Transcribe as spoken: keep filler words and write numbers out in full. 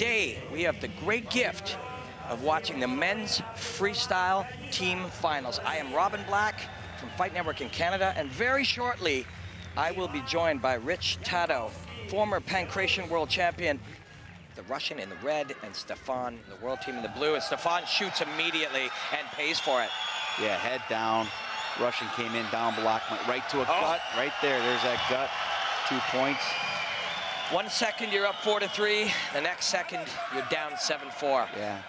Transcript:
Today, we have the great gift of watching the men's freestyle team finals. I am Robin Black from Fight Network in Canada, and very shortly, I will be joined by Rich Tato, former Pankration world champion, the Russian in the red, and Stefan, the world team in the blue. And Stefan shoots immediately and pays for it. Yeah, head down. Russian came in, down block, went right to a oh. gut. Right there, there's that gut. Two points. One second, you're up four to three. The next second, you're down seven four. Yeah.